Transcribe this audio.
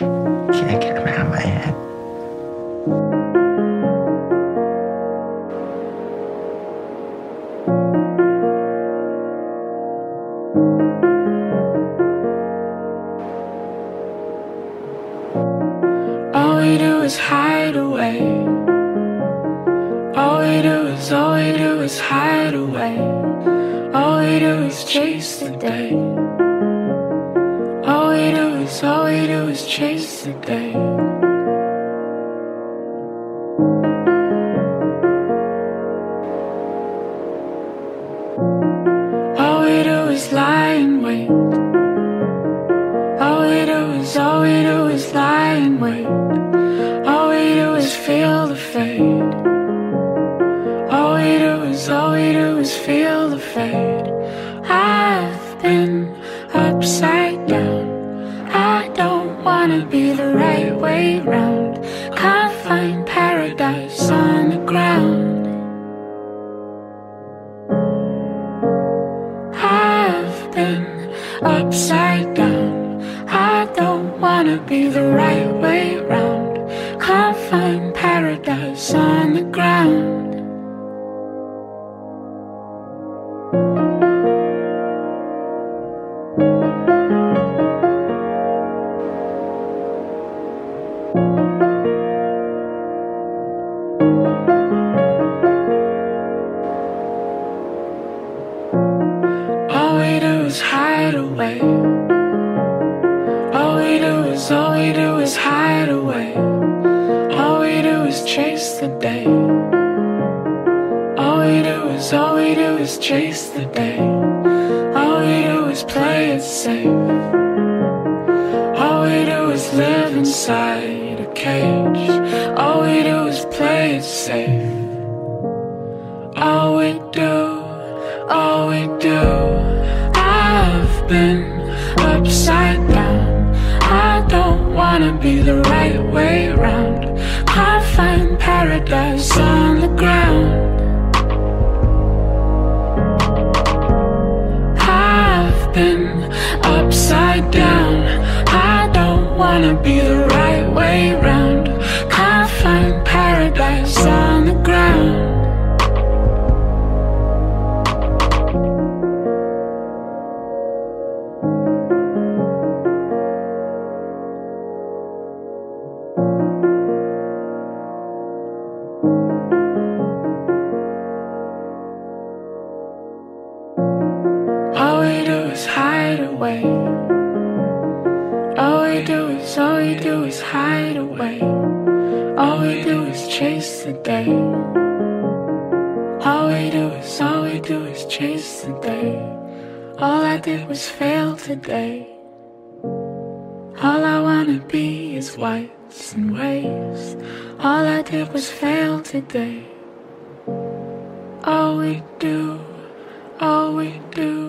Can't get him out of my head. All we do is hide away. All we do is hide away. All we do is chase the day. All we do is chase the day. All we do is lie in wait. All we do is lie in wait. All we do is feel the fade. All we do is feel the fade. I've been upside down. I don't wanna be the right way round. Can't find paradise on the ground. I've been upside down. I don't wanna be the right way round. Can't find paradise on the ground. All we do is hide away. All we do is chase the day. All we do is chase the day. All we do is play it safe. All we do is live inside a cage. All we do is play it safe. All we do. I've been upside down. I don't wanna be the right way round. Can't find paradise on the ground. I've been upside down. I don't wanna be the right way round. Can't find paradise on the ground. All we do is hide away. All we do is chase the day. All we do is chase the day. All I did was fail today. All I wanna be is whites and waves. All I did was fail today. All we do,